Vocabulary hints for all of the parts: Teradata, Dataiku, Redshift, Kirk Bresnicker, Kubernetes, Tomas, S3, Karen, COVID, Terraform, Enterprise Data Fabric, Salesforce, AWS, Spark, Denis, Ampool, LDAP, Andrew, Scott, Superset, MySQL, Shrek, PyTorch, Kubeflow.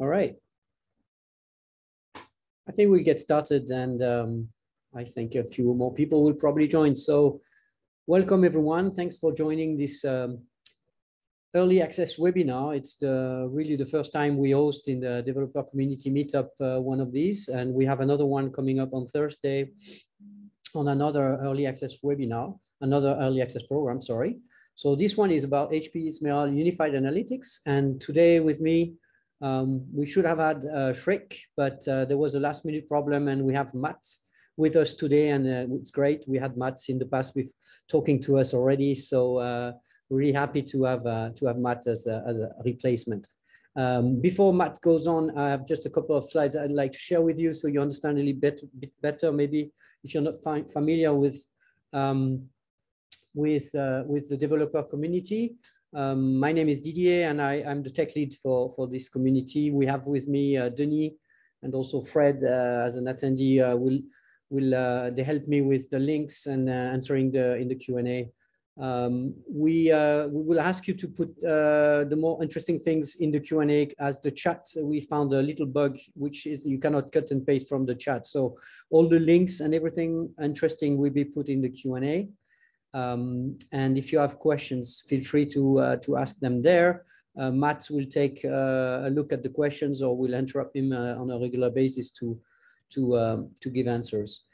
All right. I think we'll get started, and I think a few more people will probably join. So welcome, everyone. Thanks for joining this early access webinar. It's really the first time we host in the developer community meetup one of these, and we have another one coming up on Thursday on another early access webinar, another early access program, sorry. So this one is about HPE Ezmeral Unified Analytics. And today with me, we should have had Shrek, but there was a last minute problem, and we have Matt with us today, and it's great. We had Matt in the past with talking to us already, so really happy to have Matt as a replacement. Before Matt goes on, I have just a couple of slides I'd like to share with you so you understand a little bit better, maybe if you're not familiar with the developer community. My name is Didier, and I'm the tech lead for this community. We have with me Denis and also Fred as an attendee. They help me with the links and answering in the Q&A. We will ask you to put the more interesting things in the Q&A as the chat. We found a little bug, which is you cannot cut and paste from the chat. So all the links and everything interesting will be put in the Q&A. And if you have questions, feel free to ask them there. Matt will take a look at the questions, or we'll interrupt him on a regular basis to give answers.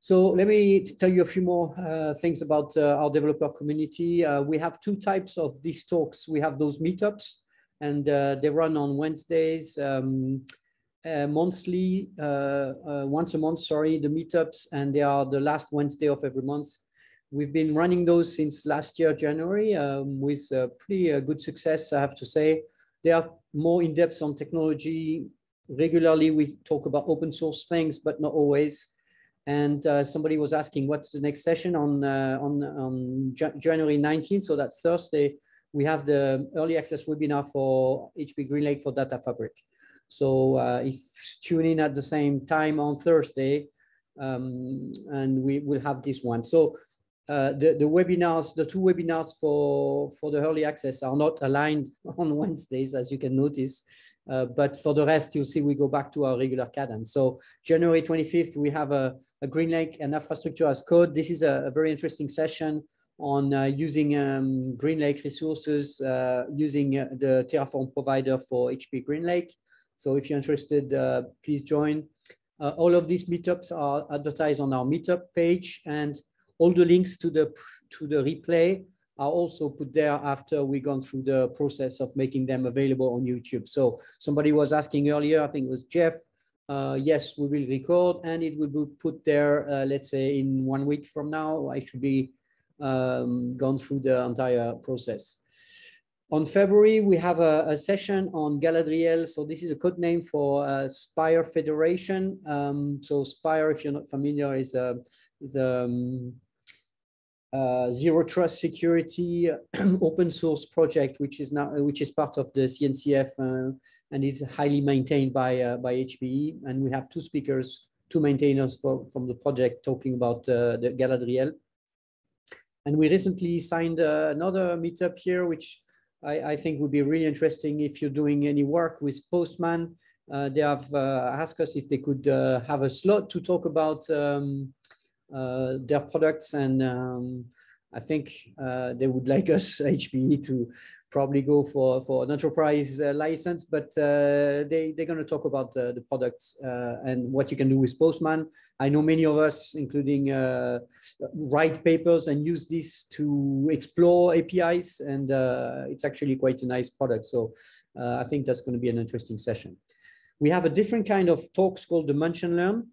So let me tell you a few more things about our developer community. We have two types of these talks. We have those meetups, and they run on Wednesdays, once a month, sorry, the meetups, and they are the last Wednesday of every month. We've been running those since last year, January, with pretty good success, I have to say. They are more in depth on technology. Regularly, we talk about open source things, but not always. And somebody was asking, what's the next session on January 19th? So that's Thursday. We have the early access webinar for HPE GreenLake for Data Fabric. So if tune in at the same time on Thursday, and we will have this one. So the two webinars for the early access are not aligned on Wednesdays, as you can notice. But for the rest, you'll see we go back to our regular cadence. So January 25th, we have a GreenLake and infrastructure as code. This is a very interesting session on using GreenLake resources, using the Terraform provider for HPE GreenLake. So if you're interested, please join. All of these meetups are advertised on our meetup page, and all the links to the replay are also put there after we've gone through the process of making them available on YouTube. So somebody was asking earlier, I think it was Jeff, yes, we will record, and it will be put there, let's say in 1 week from now. I should be gone through the entire process. On February, we have a session on Galadriel. So this is a code name for Spire Federation. So Spire, if you're not familiar, is a zero trust security open source project, which is part of the CNCF, and it's highly maintained by HPE. And we have two speakers, two maintainers from the project talking about the Galadriel. And we recently signed another meetup here, which I think would be really interesting if you're doing any work with Postman. They have asked us if they could have a slot to talk about their products, and I think they would like us, HPE, to probably go for an enterprise license, but they're going to talk about the products and what you can do with Postman. I know many of us, including write papers and use this to explore APIs, and it's actually quite a nice product. So I think that's going to be an interesting session. We have a different kind of talks called the Munch and Learn.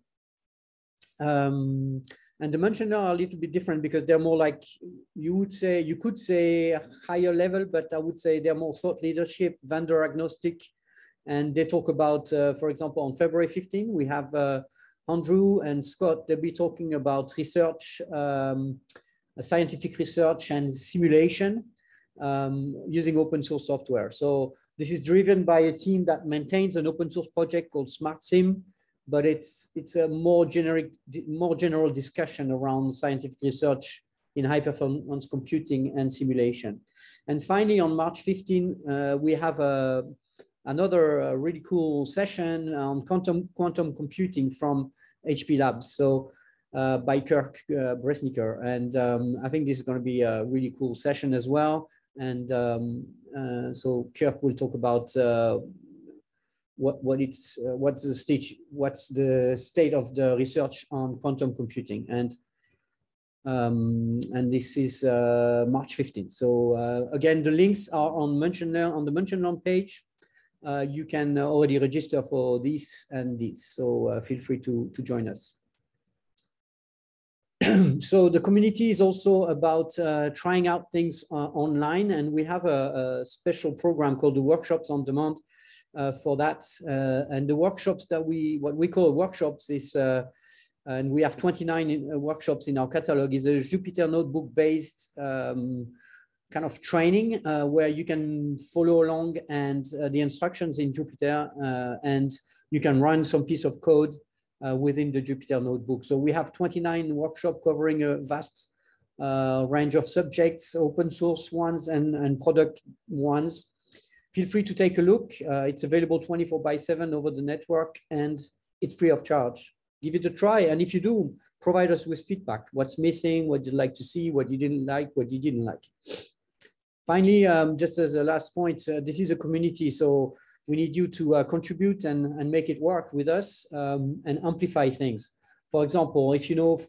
And the mentioners are a little bit different because they're more like, you could say higher level, but I would say they're more thought leadership, vendor agnostic. And they talk about, for example, on February 15, we have Andrew and Scott. They'll be talking about research, scientific research and simulation using open source software. So this is driven by a team that maintains an open source project called SmartSim. But it's a more general discussion around scientific research in high-performance computing and simulation. And finally, on March 15, we have another really cool session on quantum computing from HP Labs. So by Kirk Bresnicker. And I think this is going to be a really cool session as well. And so Kirk will talk about what's the state of the research on quantum computing. And this is March 15th. So again, the links are on the MentionLearn page. You can already register for these and these. So feel free to join us. So the community is also about trying out things online, and we have a special program called the Workshops on Demand for that. And the workshops that and we have 29 workshops in our catalog, is a Jupyter notebook based kind of training where you can follow along and the instructions in Jupyter, and you can run some piece of code within the Jupyter notebook. So we have 29 workshops covering a vast range of subjects, open source ones and product ones. Feel free to take a look. It's available 24/7 over the network, and it's free of charge. Give it a try. And if you do, provide us with feedback. What's missing, what you'd like to see, what you didn't like, what you didn't like. Finally, just as a last point, this is a community. So we need you to contribute and make it work with us and amplify things. For example, if you know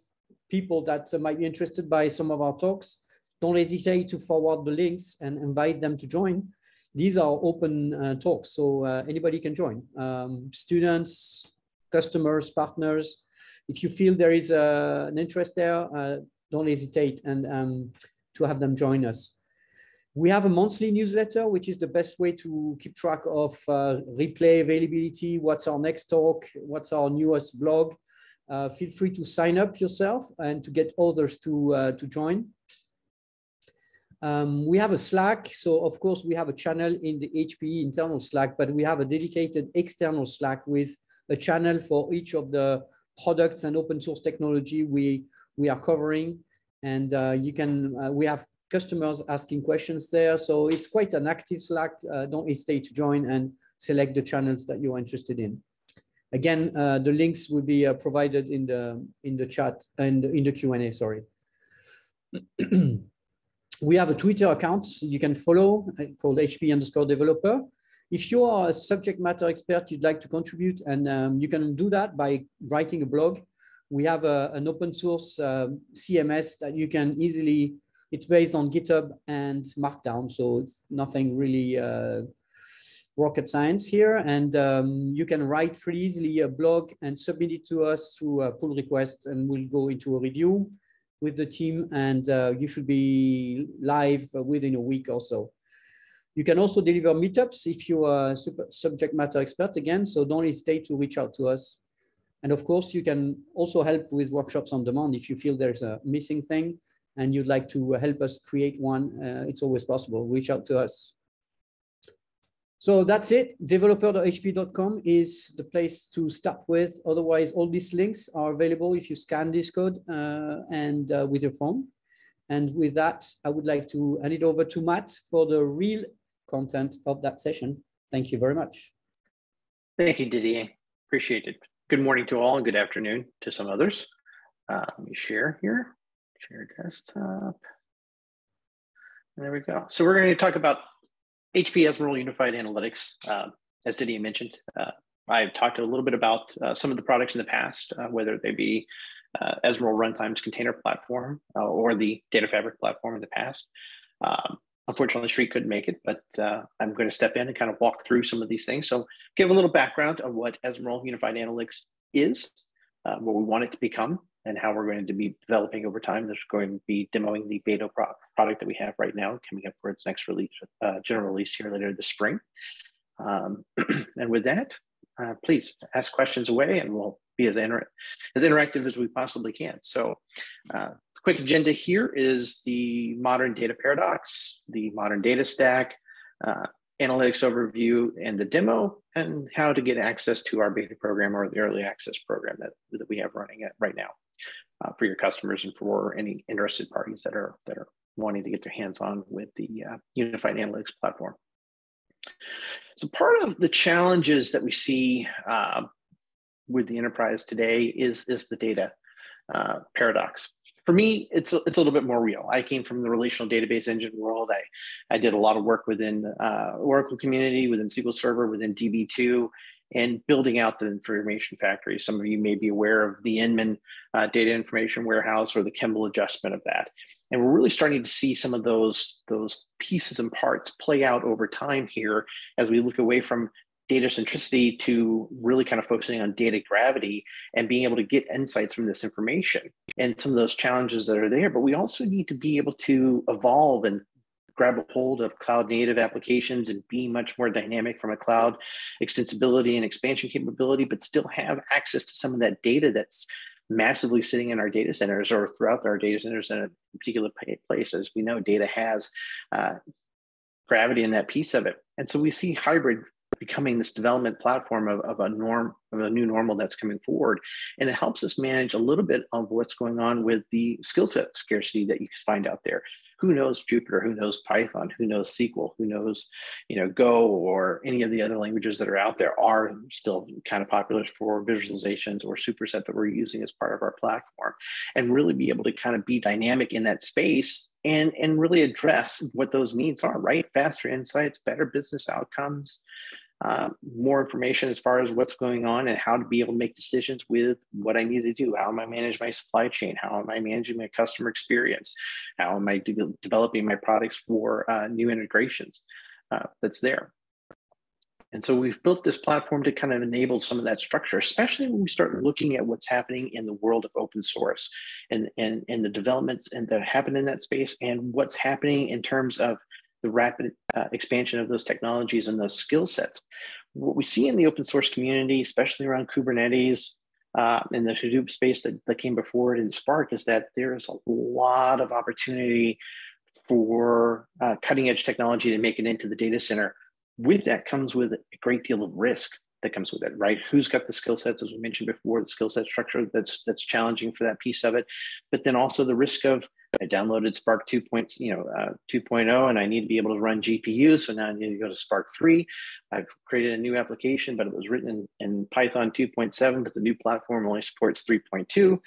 people that might be interested by some of our talks, don't hesitate to forward the links and invite them to join. These are open talks, so anybody can join. Students, customers, partners. If you feel there is an interest there, don't hesitate and to have them join us. We have a monthly newsletter, which is the best way to keep track of replay availability, what's our next talk, what's our newest blog. Feel free to sign up yourself and to get others to join. We have a Slack. So of course we have a channel in the HPE internal Slack, but we have a dedicated external Slack with a channel for each of the products and open source technology we are covering. And you can, we have customers asking questions there. So it's quite an active Slack. Don't hesitate to join and select the channels that you're interested in. Again, the links will be provided in the chat and in the Q&A, sorry. We have a Twitter account you can follow called HP_developer. If you are a subject matter expert, you'd like to contribute, and you can do that by writing a blog. We have an open source CMS that you can easily, it's based on GitHub and Markdown. So it's nothing really rocket science here. And you can write pretty easily a blog and submit it to us through a pull request, and we'll go into a review with the team, and you should be live within a week or so. You can also deliver meetups if you are a subject matter expert again, so don't hesitate to reach out to us. And of course, you can also help with workshops on demand if you feel there's a missing thing and you'd like to help us create one. It's always possible, reach out to us. So that's it, developer.hp.com is the place to start with. Otherwise, all these links are available if you scan this code and with your phone. And with that, I would like to hand it over to Matt for the real content of that session. Thank you very much. Thank you, Didier. Appreciate it. Good morning to all and good afternoon to some others. Let me share here, share desktop. There we go. So we're going to talk about HPE Ezmeral Unified Analytics. As Didier mentioned, I've talked a little bit about some of the products in the past, whether they be Ezmeral Runtime's container platform or the Data Fabric platform in the past. Unfortunately, Shrek couldn't make it, but I'm going to step in and kind of walk through some of these things. So give a little background of what Ezmeral Unified Analytics is, what we want it to become, and how we're going to be developing over time. There's going to be demoing the beta product that we have right now coming up for its next release, general release here later this spring. And with that, please ask questions away, and we'll be as interactive as we possibly can. So the quick agenda here is the modern data paradox, the modern data stack, analytics overview and the demo, and how to get access to our beta program or the early access program that we have running at right now for your customers and for any interested parties that are wanting to get their hands on with the Unified Analytics platform. So part of the challenges that we see with the enterprise today is the data paradox. For me, it's a little bit more real. I came from the relational database engine world. I did a lot of work within Oracle community, within SQL Server, within DB2, and building out the information factory. Some of you may be aware of the Inman data information warehouse or the Kimball adjustment of that. And we're really starting to see some of those pieces and parts play out over time here as we look away from data centricity to really kind of focusing on data gravity and being able to get insights from this information and some of those challenges that are there. But we also need to be able to evolve and grab a hold of cloud native applications and be much more dynamic from a cloud extensibility and expansion capability, but still have access to some of that data that's massively sitting in our data centers or throughout our data centers in a particular place. As we know, data has gravity in that piece of it. And so we see hybrid becoming this development platform of a new normal that's coming forward. And it helps us manage a little bit of what's going on with the skill set scarcity that you can find out there. Who knows Jupyter? Who knows Python? Who knows SQL? Who knows, you know, Go or any of the other languages that are out there are still kind of popular for visualizations or Superset that we're using as part of our platform, and really be able to kind of be dynamic in that space and really address what those needs are, right? Faster insights, better business outcomes, more information as far as what's going on and how to be able to make decisions with what I need to do. How am I managing my supply chain? How am I managing my customer experience? How am I developing my products for new integrations that's there? And so we've built this platform to kind of enable some of that structure, especially when we start looking at what's happening in the world of open source and the developments and that happen in that space and what's happening in terms of the rapid expansion of those technologies and those skill sets. What we see in the open source community, especially around Kubernetes and the Hadoop space that came before it in Spark, is that there is a lot of opportunity for cutting edge technology to make it into the data center. With that comes with a great deal of risk that comes with it, right? Who's got the skill sets, as we mentioned before, the skill set structure that's challenging for that piece of it, but then also the risk of, I downloaded Spark 2.0, and I need to be able to run GPUs. So now I need to go to Spark 3. I've created a new application, but it was written in Python 2.7, but the new platform only supports 3.2,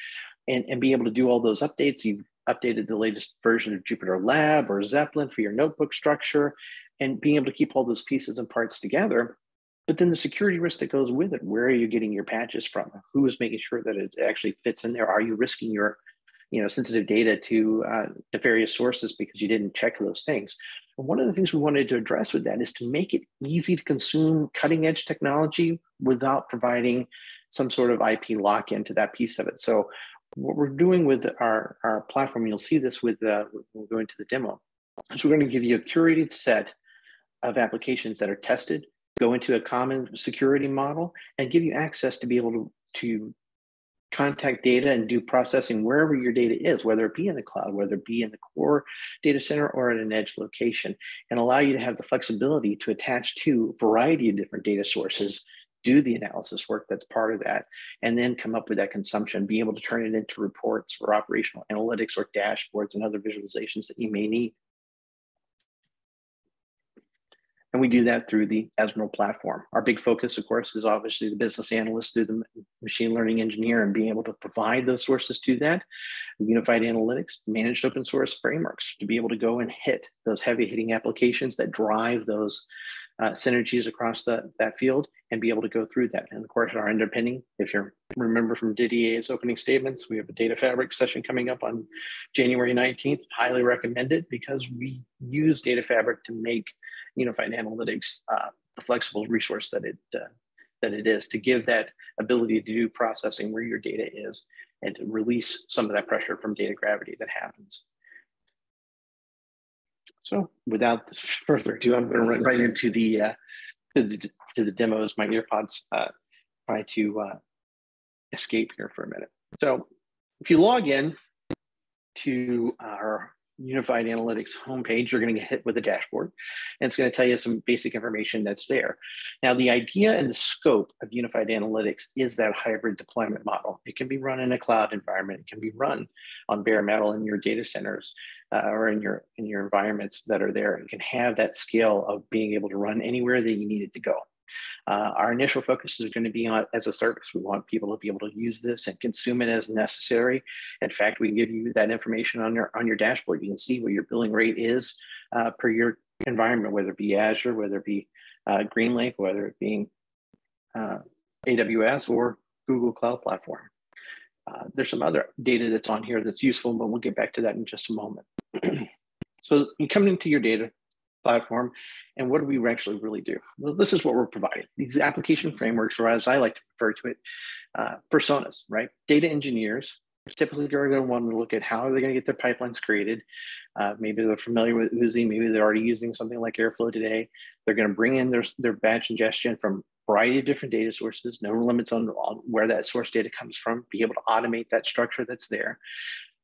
and be able to do all those updates. You've updated the latest version of Jupyter Lab or Zeppelin for your notebook structure, and being able to keep all those pieces and parts together. But then the security risk that goes with it. Where are you getting your patches from? Who is making sure that it actually fits in there? Are you risking your sensitive data to nefarious sources because you didn't check those things? And one of the things we wanted to address with that is to make it easy to consume cutting edge technology without providing some sort of IP lock-in to that piece of it. So what we're doing with our platform, you'll see this with we'll go into the demo. So we're going to give you a curated set of applications that are tested, go into a common security model, and give you access to be able to contact data and do processing wherever your data is, whether it be in the cloud, whether it be in the core data center or at an edge location, and allow you to have the flexibility to attach to a variety of different data sources, do the analysis work that's part of that, and then come up with that consumption, be able to turn it into reports or operational analytics or dashboards and other visualizations that you may need. And we do that through the Ezmeral platform. Our big focus, of course, is obviously the business analyst through the machine learning engineer and being able to provide those sources to that. Unified analytics, managed open source frameworks to be able to go and hit those heavy hitting applications that drive those synergies across that field and be able to go through that. And of course, our underpinning, if you remember from Didier's opening statements, we have a data fabric session coming up on January 19th. Highly recommended, because we use data fabric to make Unified Analytics, the flexible resource that it is, to give that ability to do processing where your data is and to release some of that pressure from data gravity that happens. So without further ado, I'm going to run right into the demos. My earpods try to escape here for a minute. So if you log in to our Unified Analytics homepage, you're going to get hit with a dashboard, and it's going to tell you some basic information that's there. Now, the idea and the scope of Unified Analytics is that hybrid deployment model. It can be run in a cloud environment. It can be run on bare metal in your data centers or in your environments that are there. It can have that scale of being able to run anywhere that you need it to go. Our initial focus is going to be on as a service. We want people to be able to use this and consume it as necessary. In fact, we give you that information on your dashboard. You can see what your billing rate is per your environment, whether it be Azure, whether it be GreenLake, whether it be AWS or Google Cloud Platform. There's some other data that's on here that's useful, but we'll get back to that in just a moment. So you come into your data platform, and what do we actually really do? Well, this is what we're providing. These application frameworks, or as I like to refer to it, personas, right? Data engineers typically are going to want to look at how are they going to get their pipelines created. Maybe they're familiar with Uzi, maybe they're already using something like Airflow today. They're going to bring in their batch ingestion from a variety of different data sources, no limits on where that source data comes from, be able to automate that structure that's there,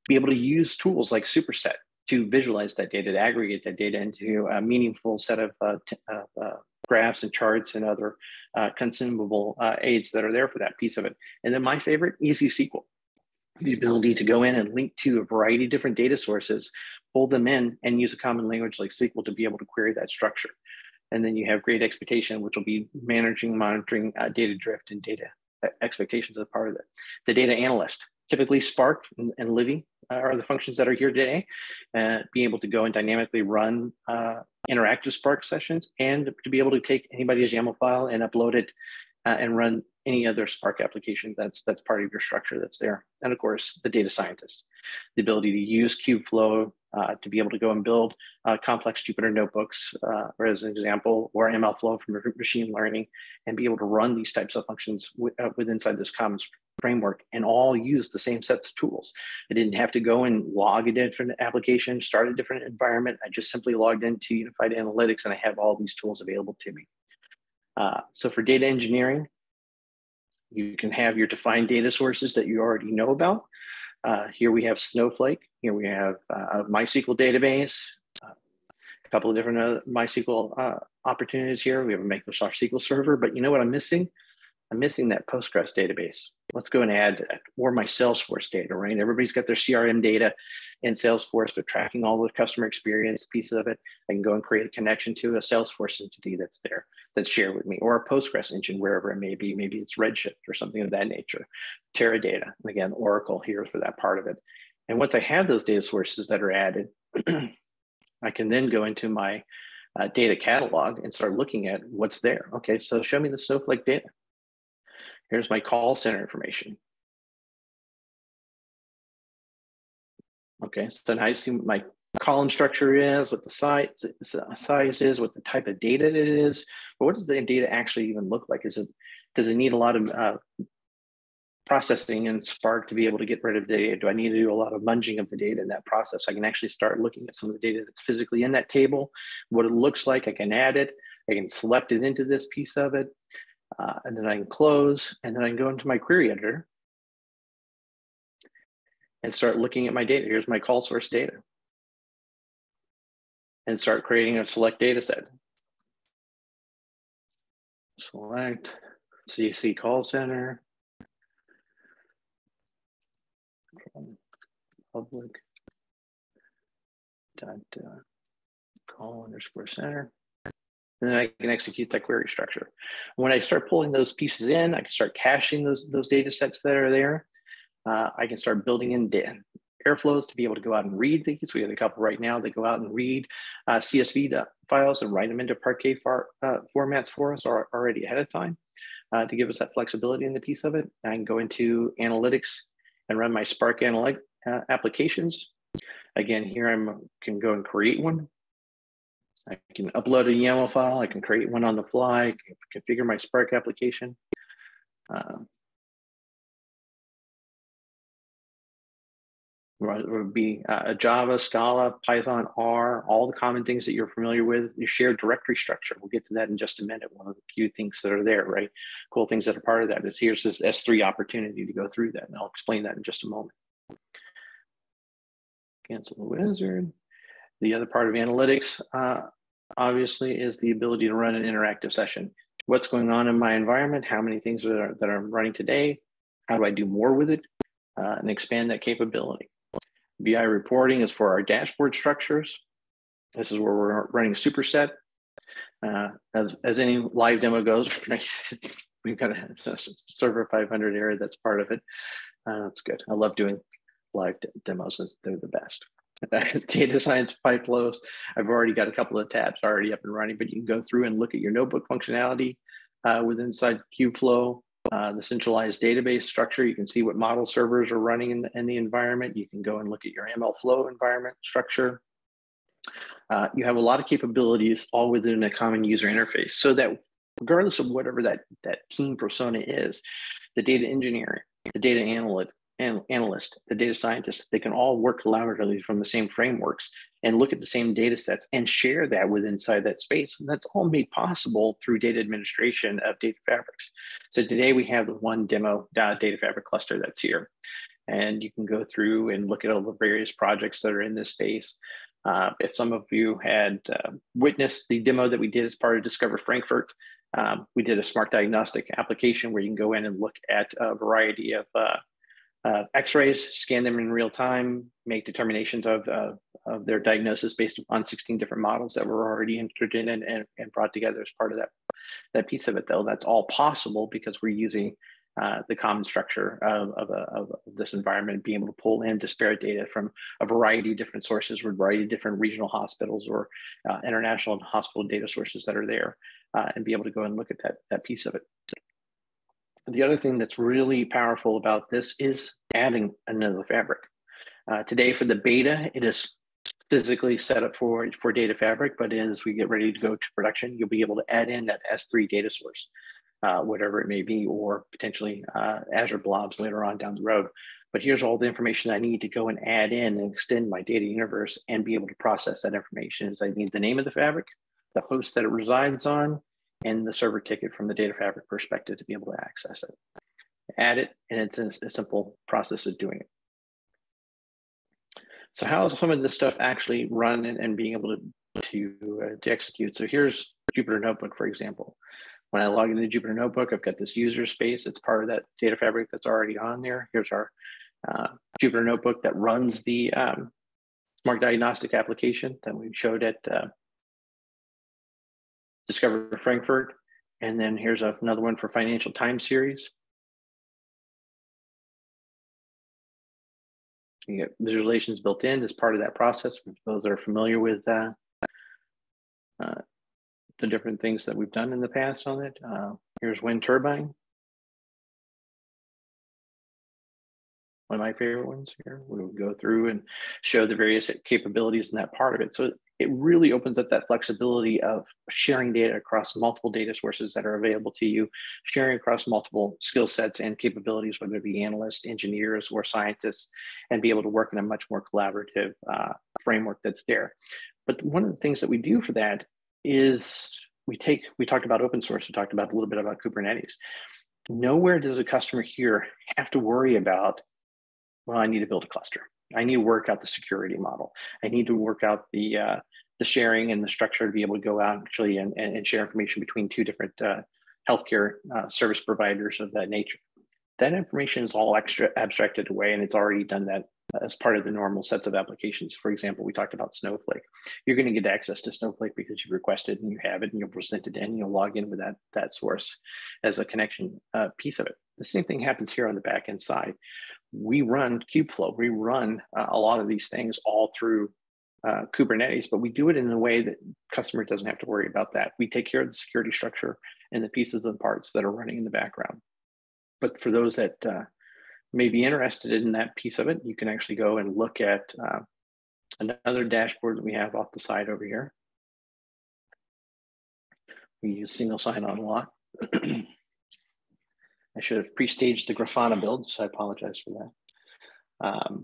be able to use tools like Superset to visualize that data, to aggregate that data into a meaningful set of graphs and charts and other consumable aids that are there for that piece of it. And then my favorite, easy SQL. The ability to go in and link to a variety of different data sources, pull them in, and use a common language like SQL to be able to query that structure. And then you have great expectation, which will be managing, monitoring data drift and data expectations as part of it. The data analyst, typically Spark and Livy, are the functions that are here today, be able to go and dynamically run interactive Spark sessions, and to be able to take anybody's YAML file and upload it and run any other Spark application that's part of your structure that's there. And of course, the data scientist, the ability to use Kubeflow to be able to go and build complex Jupyter notebooks, or as an example, or MLflow from machine learning, and be able to run these types of functions inside this common framework, and all use the same sets of tools. I didn't have to go and log a different application, start a different environment. I just simply logged into Unified Analytics, and I have all these tools available to me. So for data engineering, you can have your defined data sources that you already know about. Here we have Snowflake. Here we have a MySQL database, a couple of different MySQL opportunities here. We have a Microsoft SQL Server, but you know what I'm missing? I'm missing that Postgres database. Let's go and add that, or my Salesforce data, right? Everybody's got their CRM data in Salesforce. They're tracking all the customer experience pieces of it. I can go and create a connection to a Salesforce entity that's there, that's shared with me, or a Postgres engine, wherever it may be. Maybe it's Redshift or something of that nature. Teradata, again, Oracle here for that part of it. And once I have those data sources that are added, I can then go into my data catalog and start looking at what's there. Okay, so show me the Snowflake data. Here's my call center information. Okay, so now I see what my column structure is, what the size is, what the type of data it is, but what does the data actually even look like? Does it need a lot of processing in Spark to be able to get rid of the data? Do I need to do a lot of munging of the data in that process? I can actually start looking at some of the data that's physically in that table, what it looks like. I can add it, I can select it into this piece of it. And then I can close, and then I can go into my query editor and start looking at my data. Here's my call source data, and start creating a select data set. Select CC call center, public .call_center. And then I can execute that query structure. When I start pulling those pieces in, I can start caching those data sets that are there. I can start building in airflows to be able to go out and read these. We have a couple right now that go out and read CSV files and write them into Parquet formats for us already ahead of time to give us that flexibility in the piece of it. I can go into analytics and run my Spark analytics applications. Again, here I can go and create one. I can upload a YAML file. I can create one on the fly. I can configure my Spark application. It would be Java, Scala, Python, R, all the common things that you're familiar with. Your shared directory structure. We'll get to that in just a minute. One of the few things that are there, right? Cool things that are part of that is here's this S3 opportunity to go through that, and I'll explain that in just a moment. Cancel the wizard. The other part of analytics, obviously, is the ability to run an interactive session. What's going on in my environment? How many things that I'm running today? How do I do more with it and expand that capability? BI reporting is for our dashboard structures. This is where we're running Superset. As any live demo goes, we've got a server 500 error that's part of it. That's good. I love doing live demos. They're the best. Data science pipelines. I've already got a couple of tabs already up and running, but you can go through and look at your notebook functionality with inside Kubeflow, the centralized database structure. You can see what model servers are running in the environment. You can go and look at your MLflow environment structure. You have a lot of capabilities all within a common user interface, so that regardless of whatever that team persona is, the data engineer, the data analyst, the data scientist, they can all work collaboratively from the same frameworks and look at the same data sets and share that with inside that space. And that's all made possible through data administration of data fabrics. So today we have the one demo data fabric cluster that's here. And you can go through and look at all the various projects that are in this space. If some of you had witnessed the demo that we did as part of Discover Frankfurt, we did a smart diagnostic application where you can go in and look at a variety of x-rays, scan them in real time, make determinations of their diagnosis based on 16 different models that were already entered in and brought together as part of that piece of it, though. That's all possible because we're using the common structure of this environment, being able to pull in disparate data from a variety of different sources, a variety of different regional hospitals or international hospital data sources that are there, and be able to go and look at that piece of it. The other thing that's really powerful about this is adding another fabric. Today for the beta, it is physically set up for data fabric, but as we get ready to go to production, you'll be able to add in that S3 data source, whatever it may be, or potentially Azure blobs later on down the road. But here's all the information I need to go and add in and extend my data universe and be able to process that information. So I need the name of the fabric, the host that it resides on, and the server ticket from the data fabric perspective to be able to access it. Add it, and it's a simple process of doing it. So how is some of this stuff actually run and being able to execute? So here's Jupyter Notebook, for example. When I log into Jupyter Notebook, I've got this user space. It's part of that data fabric that's already on there. Here's our Jupyter Notebook that runs the smart diagnostic application that we showed at Discover Frankfurt, and then here's another one for financial time series. You get visualizations built in as part of that process. For those that are familiar with the different things that we've done in the past on it, here's wind turbine. One of my favorite ones here. We will go through and show the various capabilities in that part of it. So it really opens up that flexibility of sharing data across multiple data sources that are available to you, sharing across multiple skill sets and capabilities, whether it be analysts, engineers, or scientists, and be able to work in a much more collaborative framework that's there. But one of the things that we do for that is we talked about open source, we talked about a little bit about Kubernetes. Nowhere does a customer here have to worry about, well, I need to build a cluster. I need to work out the security model. I need to work out the sharing and the structure to be able to go out actually and share information between two different healthcare service providers of that nature. That information is all extra abstracted away, and it's already done that as part of the normal sets of applications. For example, we talked about Snowflake. You're going to get access to Snowflake because you've requested and you have it and you'll present it in and you'll log in with that source as a connection piece of it. The same thing happens here on the back end side. We run Kubeflow, we run a lot of these things all through Kubernetes, but we do it in a way that customer doesn't have to worry about that. We take care of the security structure and the pieces and parts that are running in the background. But for those that may be interested in that piece of it, you can actually go and look at another dashboard that we have off the side over here. We use single sign-on a lot. I should have pre-staged the Grafana build, so I apologize for that.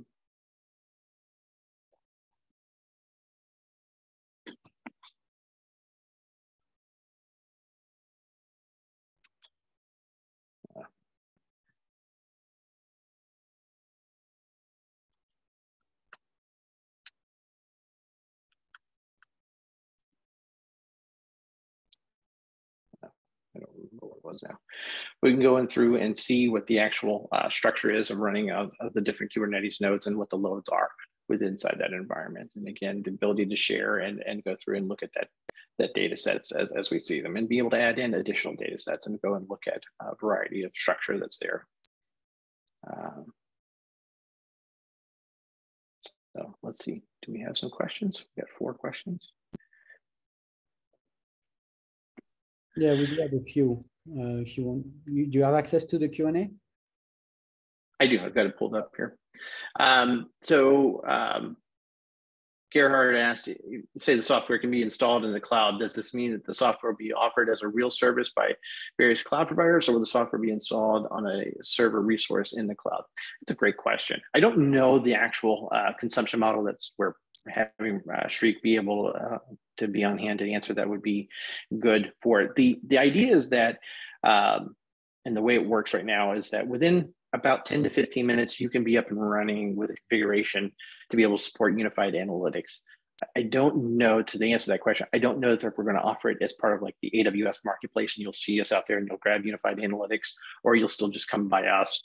was now. We can go in through and see what the actual structure is of running of the different Kubernetes nodes and what the loads are within inside that environment. And again, the ability to share and go through and look at that data sets as we see them, and be able to add in additional data sets and go and look at a variety of structure that's there. So let's see, do we have some questions? We got 4 questions. Yeah, we do have a few. If you want, do you have access to the Q&A? I do. I've got it pulled up here. Gerhard asked, say the software can be installed in the cloud. Does this mean that the software will be offered as a real service by various cloud providers, or will the software be installed on a server resource in the cloud? It's a great question. I don't know the actual consumption model. That's where having Shrek be able to be on hand to answer that would be good for it. The idea is that, and the way it works right now is that within about 10 to 15 minutes, you can be up and running with a configuration to be able to support unified analytics. I don't know, to the answer to that question, I don't know if we're going to offer it as part of like the AWS marketplace, and you'll see us out there and you'll grab unified analytics, or you'll still just come by us,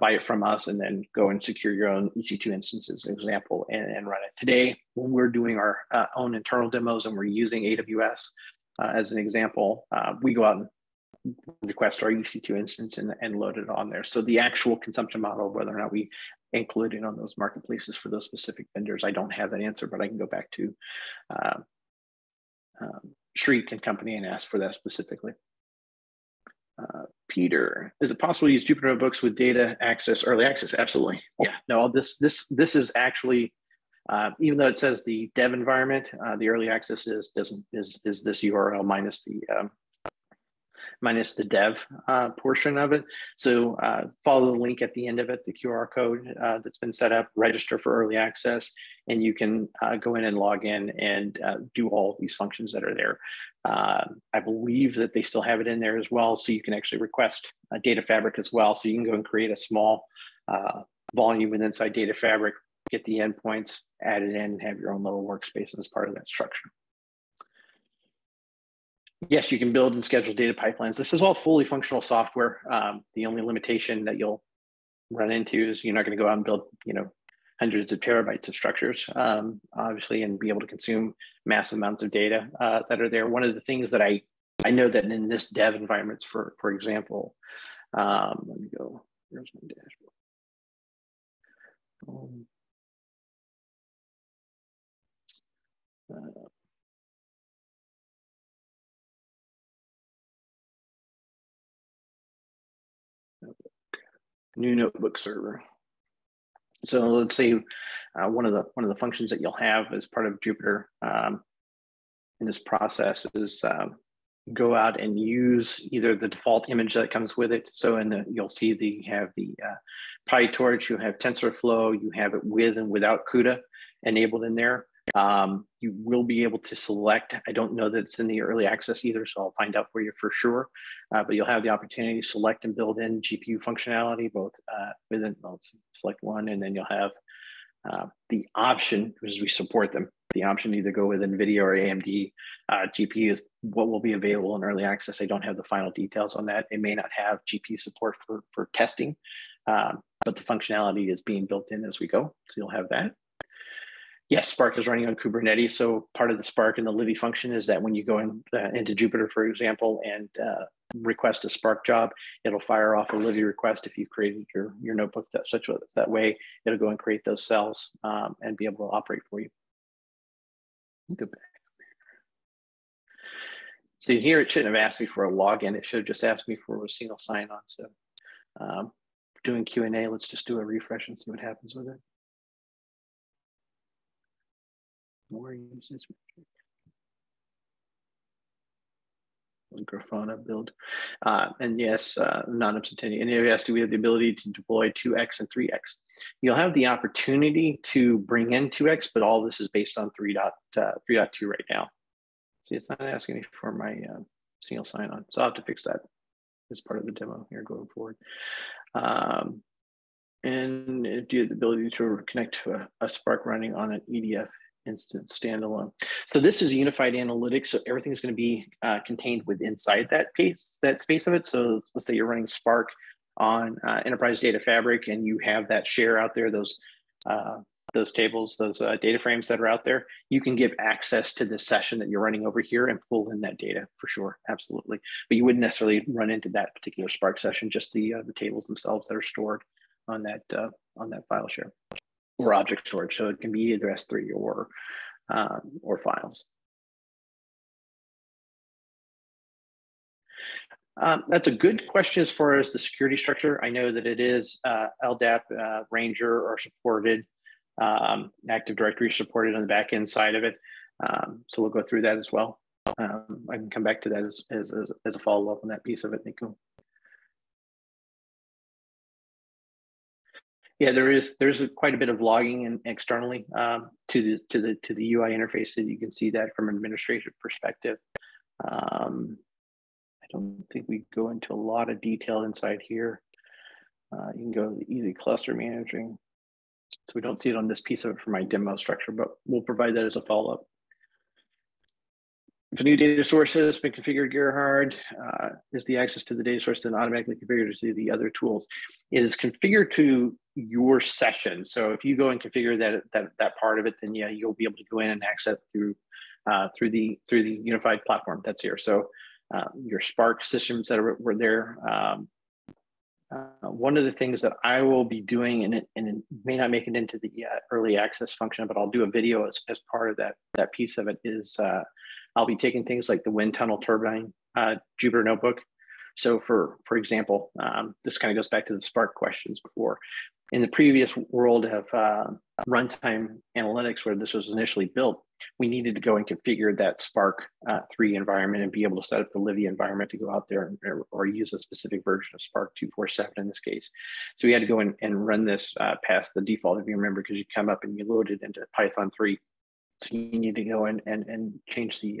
buy it from us, and then go and secure your own EC2 instances, for example, and run it. Today, when we're doing our own internal demos and we're using AWS as an example, we go out and request our EC2 instance and load it on there. So the actual consumption model, whether or not we include it on those marketplaces for those specific vendors, I don't have that answer, but I can go back to Shrek and company and ask for that specifically. Peter, is it possible to use Jupyter notebooks with data access, early access? Absolutely. Yeah. No, this is actually, even though it says the dev environment, the early access is this URL minus the dev portion of it. So follow the link at the end of it, the QR code that's been set up, register for early access, and you can go in and log in and do all these functions that are there. I believe that they still have it in there as well. So you can actually request a Data Fabric as well. So you can go and create a small volume with inside Data Fabric, get the endpoints, add it in, and have your own little workspace as part of that structure. Yes, you can build and schedule data pipelines. This is all fully functional software. The only limitation that you'll run into is you're not going to go out and build, you know, hundreds of terabytes of structures, obviously, and be able to consume massive amounts of data that are there. One of the things that I know that in this dev environments, for example, let me go, here's my dashboard. New notebook server. So let's say one of the functions that you'll have as part of Jupyter in this process is go out and use either the default image that comes with it. So you'll see that you have the PyTorch, you have TensorFlow, you have it with and without CUDA enabled in there. You will be able to select, I don't know that it's in the early access either, so I'll find out for you for sure, but you'll have the opportunity to select and build in GPU functionality, both within, well, select one, and then you'll have the option, because we support them, the option to either go with NVIDIA or AMD. GPU is what will be available in early access. I don't have the final details on that. It may not have GPU support for testing, but the functionality is being built in as we go, so you'll have that. Yes, Spark is running on Kubernetes. So part of the Spark and the Livy function is that when you go in, into Jupyter, for example, and request a Spark job, it'll fire off a Livy request if you've created your notebook that such that way. It'll go and create those cells and be able to operate for you. Go back. See, here it shouldn't have asked me for a login. It should have just asked me for a single sign-on. So doing Q&A, let's just do a refresh and see what happens with it. More usage. Grafana build. And yes, non-absentee. And you asked, do we have the ability to deploy 2x and 3x? You'll have the opportunity to bring in 2x, but all this is based on 3.2 right now. See, it's not asking me for my single sign-on. So I'll have to fix that as part of the demo here going forward. And do you have the ability to connect to a Spark running on an EDF instance standalone. So this is unified analytics. So everything is going to be contained with inside that piece, that space of it. So let's say you're running Spark on Enterprise Data Fabric, and you have that share out there, those tables, those data frames that are out there, you can give access to the session that you're running over here and pull in that data for sure, absolutely. But you wouldn't necessarily run into that particular Spark session, just the tables themselves that are stored on that file share or object storage. So it can be either S3 or files. That's a good question as far as the security structure. I know that it is LDAP, Ranger are supported. Active Directory supported on the back end side of it. So we'll go through that as well. I can come back to that as a follow-up on that piece of it, Nico. Yeah, there's quite a bit of logging and externally to the UI interface that you can see that from an administrative perspective. I don't think we go into a lot of detail inside here. You can go to the easy cluster managing. So we don't see it on this piece of it for my demo structure, but we'll provide that as a follow-up. If a new data source has been configured, Gerhard, is the access to the data source then automatically configured to the other tools? It is configured to your session. So if you go and configure that part of it, then yeah, you'll be able to go in and access through through the unified platform that's here. So your Spark systems that were there. One of the things that I will be doing, and it may not make it into the early access function, but I'll do a video as part of that piece of it, is I'll be taking things like the wind tunnel turbine Jupyter notebook. So for example, this kind of goes back to the Spark questions before. In the previous world of runtime analytics, where this was initially built, we needed to go and configure that Spark 3 environment and be able to set up the Livy environment to go out there or use a specific version of Spark 2.4.7 in this case. So we had to go in and run this past the default, if you remember, because you come up and you load it into Python 3. So you need to go in and change the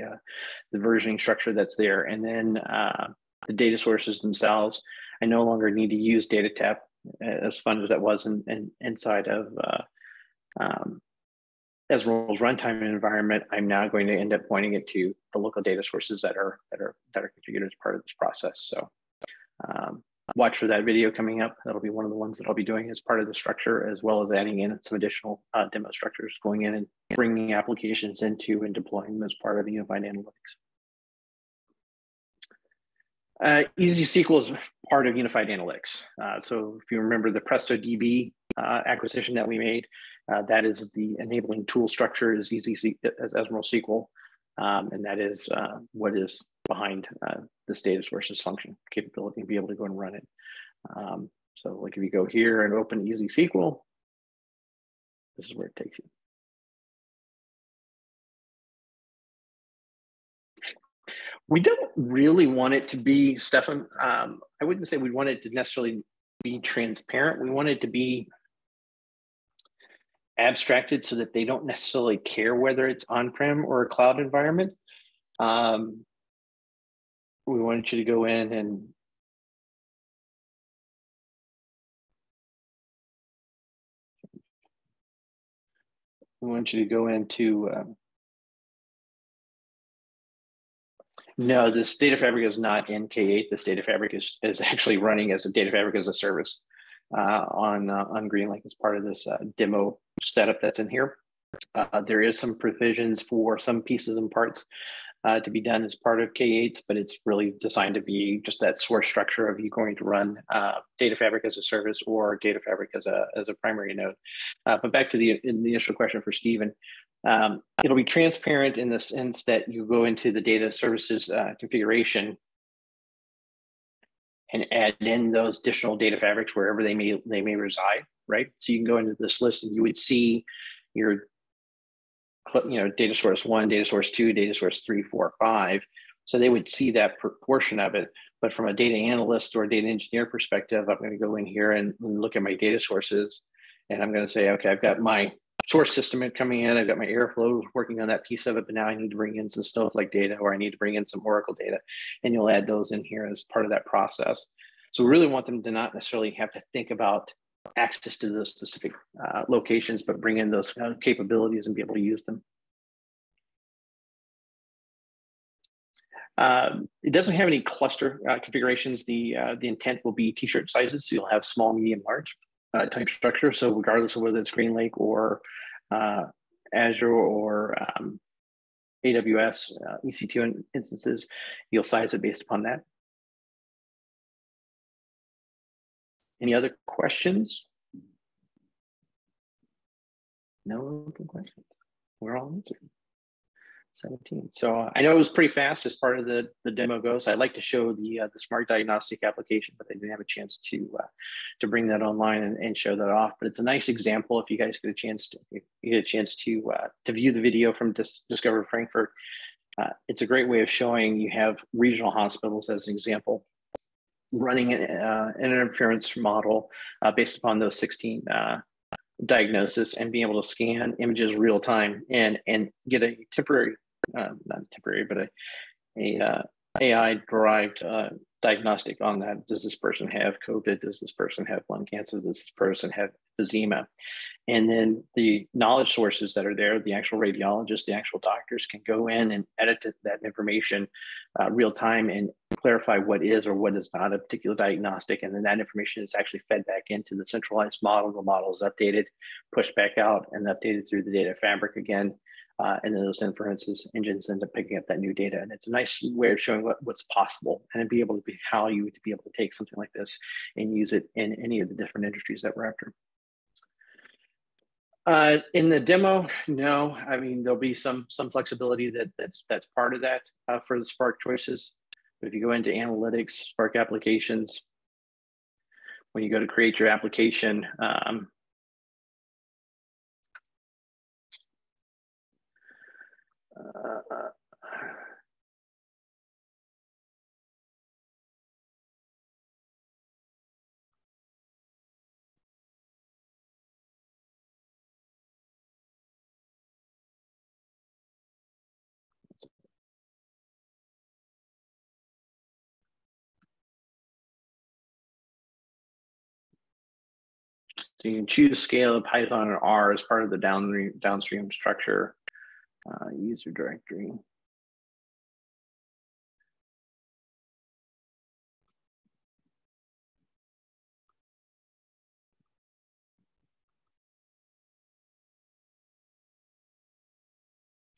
versioning structure that's there. And then the data sources themselves, I no longer need to use DataTap, as fun as that was inside of Ezmeral's runtime environment. I'm now going to end up pointing it to the local data sources that are configured as part of this process. So watch for that video coming up. That'll be one of the ones that I'll be doing as part of the structure, as well as adding in some additional demo structures, going in and bringing applications into and deploying them as part of the unified analytics. Easy SQL is part of unified analytics. So if you remember the PrestoDB acquisition that we made, that is the enabling tool structure is easy as Ezmeral SQL, and that is what is behind this data sources function capability and be able to go and run it. So like if you go here and open Easy SQL, this is where it takes you. We don't really want it to be, Stefan, I wouldn't say we want it to necessarily be transparent. We want it to be abstracted so that they don't necessarily care whether it's on-prem or a cloud environment. We wanted you to go in and we want you to go into no, this data fabric is not NK8. This data fabric is actually running as a data fabric as a service on GreenLake as part of this demo setup that's in here. There is some provisions for some pieces and parts to be done as part of K8s, but it's really designed to be just that source structure of you going to run data fabric as a service or data fabric as a primary node. But back to the initial question for Stephen. It'll be transparent in the sense that you go into the data services configuration and add in those additional data fabrics wherever they may reside, right? So you can go into this list and you would see your data source 1, data source 2, data source 3, 4, 5. So they would see that portion of it. But from a data analyst or data engineer perspective, I'm going to go in here and look at my data sources, and I'm going to say, okay, I've got my source system coming in. I've got my Airflow working on that piece of it, but now I need to bring in some Snowflake data, or I need to bring in some Oracle data, and you'll add those in here as part of that process. So we really want them to not necessarily have to think about access to those specific locations, but bring in those capabilities and be able to use them It doesn't have any cluster configurations. The intent will be t-shirt sizes, so you'll have small, medium, large type structure. So regardless of whether it's GreenLake or Azure or AWS EC2 instances, you'll size it based upon that. Any other questions? No open questions. We're all answered. 17. So I know it was pretty fast as part of the demo goes. I'd like to show the smart diagnostic application, but I didn't have a chance to bring that online and show that off. But it's a nice example if you guys get a chance to to view the video from Discover Frankfurt. It's a great way of showing you have regional hospitals as an example running an interference model based upon those 16 diagnosis and being able to scan images real time and get a temporary, not temporary, but a AI-derived diagnostic on that. Does this person have COVID? Does this person have lung cancer? Does this person have emphysema? And then the knowledge sources that are there, the actual radiologists, the actual doctors can go in and edit that information real time and clarify what is or what is not a particular diagnostic. And then that information is actually fed back into the centralized model. The model is updated, pushed back out and updated through the data fabric again. And then those inferences engines end up picking up that new data. And it's a nice way of showing what's possible and be able to be how you would be able to take something like this and use it in any of the different industries that we're after. In the demo, no, I mean, there'll be some flexibility that's part of that for the Spark choices. But if you go into analytics, Spark applications, when you go to create your application, so you can choose scale of Python and R as part of the downstream structure. User directory.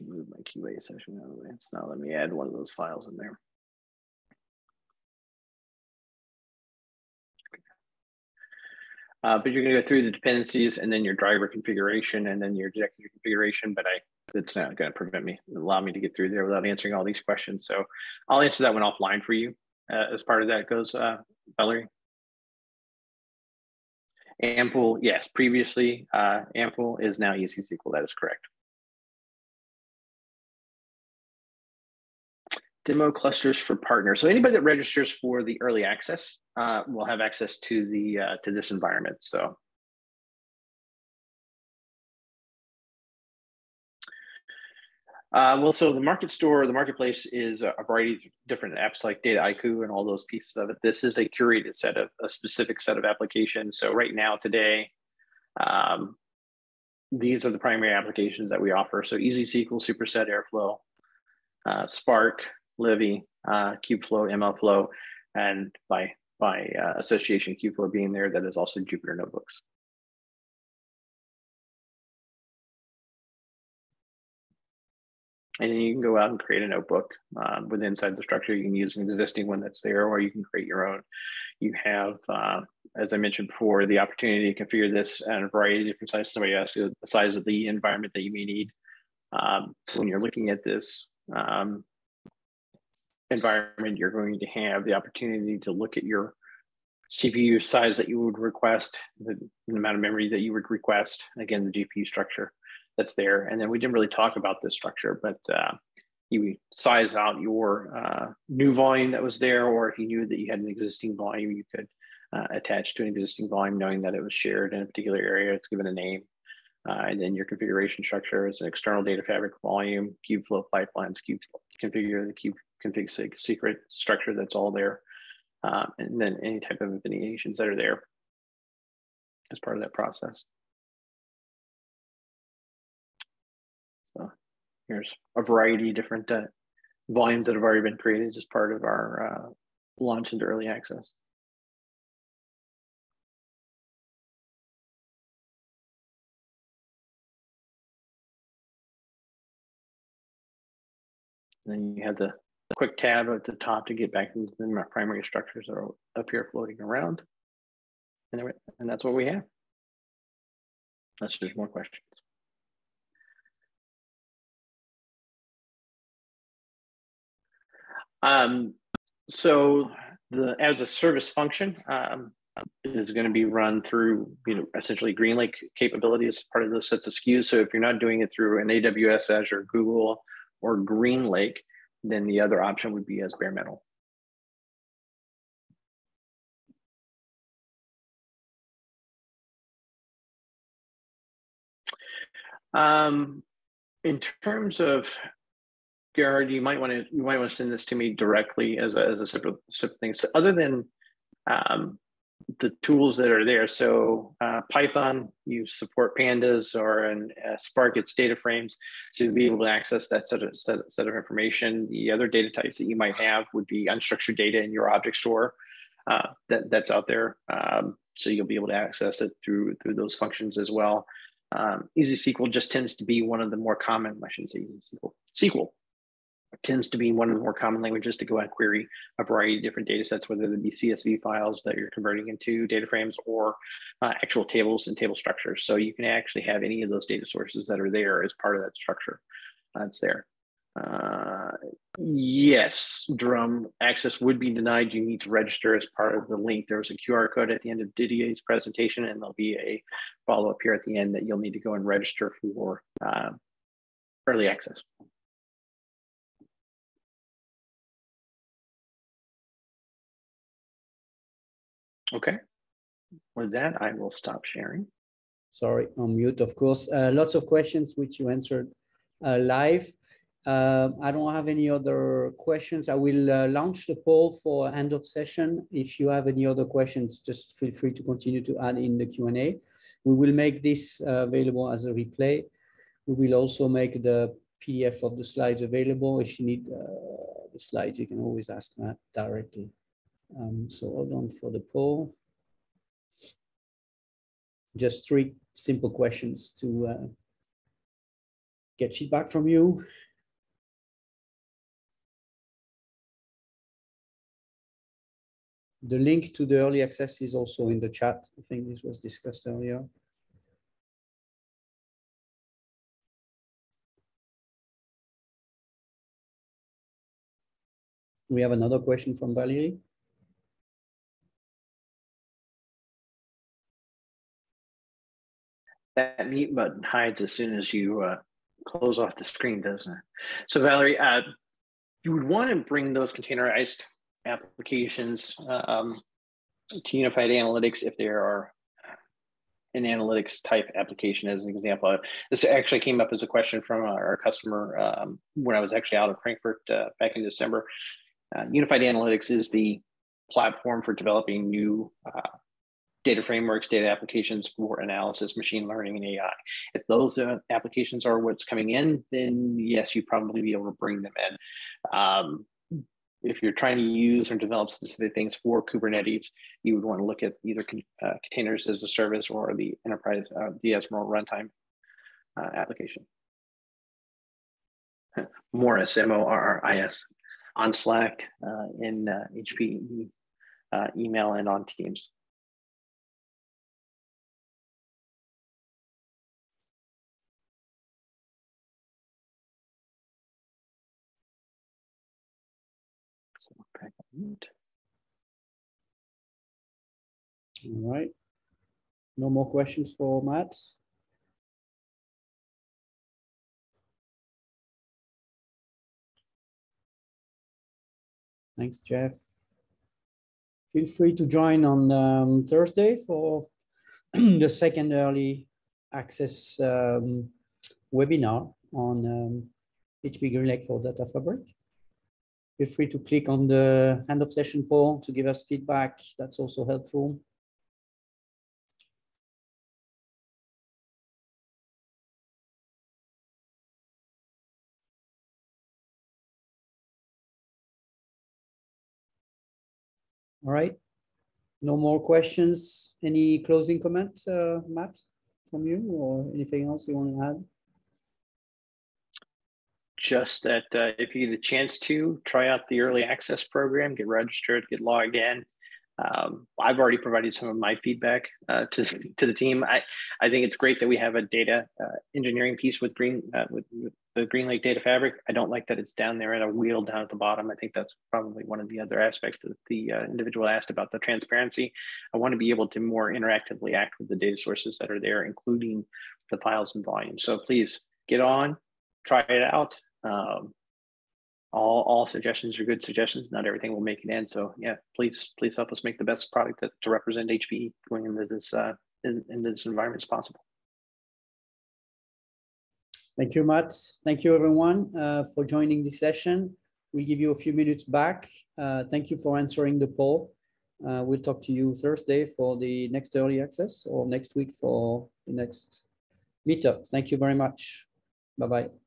Move my QA session out of the way. So now let me add one of those files in there. But you're going to go through the dependencies and then your driver configuration and then your executor configuration. But it's not going to allow me to get through there without answering all these questions. So I'll answer that one offline for you as part of that goes, Valerie. Ampool, yes, previously Ampool is now EC SQL. That is correct. Demo clusters for partners. So anybody that registers for the early access will have access to the to this environment. So so the market store, the marketplace is a variety of different apps like Dataiku and all those pieces of it. This is a curated set of a specific set of applications. So right now today, these are the primary applications that we offer. So EC SQL, Superset, Airflow, Spark, Livy, Kubeflow, MLflow, and by association, Kubeflow being there, that is also Jupyter Notebooks. And then you can go out and create a notebook with inside the structure. You can use an existing one that's there, or you can create your own. You have, as I mentioned before, the opportunity to configure this in a variety of different sizes. Somebody asked you the size of the environment that you may need. So when you're looking at this environment, you're going to have the opportunity to look at your CPU size that you would request, the amount of memory that you would request, again, the GPU structure that's there. And then we didn't really talk about this structure, but you size out your new volume that was there, or if you knew that you had an existing volume, you could attach to an existing volume, knowing that it was shared in a particular area, it's given a name. And then your configuration structure is an external data fabric volume, Kubeflow pipelines, Kubeflow configure, the config secret structure that's all there. And then any type of affiliations that are there as part of that process. So here's a variety of different volumes that have already been created as part of our launch into early access. And then you have the quick tab at the top to get back into the primary structures that are up here floating around. And that's what we have. Unless there's more questions. So the as a service function is going to be run through, essentially GreenLake capabilities, part of those sets of SKUs. So if you're not doing it through an AWS, Azure, Google, or GreenLake, then the other option would be as bare metal. In terms of Gerhard, you might want to send this to me directly as a separate thing. So other than the tools that are there, so Python, you support pandas, or in Spark, it's data frames. So to be able to access that set of information, the other data types that you might have would be unstructured data in your object store that's out there. So you'll be able to access it through those functions as well. Easy SQL just tends to be one of the more common, I shouldn't say Easy SQL. SQL tends to be one of the more common languages to go and query a variety of different data sets, whether they be CSV files that you're converting into data frames or actual tables and table structures. So you can actually have any of those data sources that are there as part of that structure that's there. Yes, Drum, access would be denied. You need to register as part of the link. There was a QR code at the end of Didier's presentation, and there'll be a follow-up here at the end that you'll need to go and register for early access. Okay, with that, I will stop sharing. Sorry, on mute, of course. Lots of questions which you answered live. I don't have any other questions. I will launch the poll for end of session. If you have any other questions, just feel free to continue to add in the Q&A. We will make this available as a replay. We will also make the PDF of the slides available. If you need the slides, you can always ask Matt directly. So hold on for the poll. Just three simple questions to get feedback from you. The link to the early access is also in the chat. I think this was discussed earlier. We have another question from Valerie. That mute button hides as soon as you close off the screen, doesn't it? So Valerie, you would want to bring those containerized applications to Unified Analytics if there are an analytics type application, as an example. This actually came up as a question from our customer when I was actually out of Frankfurt back in December. Unified Analytics is the platform for developing new data frameworks, data applications for analysis, machine learning, and AI. If those applications are what's coming in, then yes, you'd probably be able to bring them in. If you're trying to use or develop specific things for Kubernetes, you would want to look at either containers as a service or the enterprise, the Ezmeral runtime application. Morris, M-O-R-R-I-S, on Slack, in HPE email, and on Teams. All right. No more questions for Matt. Thanks, Jeff. Feel free to join on Thursday for the second early access webinar on HPE GreenLake for Data Fabric. Feel free to click on the end of session poll to give us feedback. That's also helpful. All right. No more questions. Any closing comment, Matt, from you, or anything else you want to add? Just that if you get a chance to try out the early access program, get registered, get logged in. I've already provided some of my feedback to the team. I think it's great that we have a data engineering piece with the GreenLake Data Fabric. I don't like that it's down there in a wheel down at the bottom. I think that's probably one of the other aspects that the individual asked about, the transparency. I want to be able to more interactively act with the data sources that are there, including the files and volumes. So please get on, try it out. All suggestions are good suggestions. Not everything will make it in. So yeah, please help us make the best product that, to represent HPE going into this environment as possible. Thank you, Matt. Thank you, everyone, for joining this session. We'll give you a few minutes back. Thank you for answering the poll. We'll talk to you Thursday for the next early access, or next week for the next meetup. Thank you very much. Bye-bye.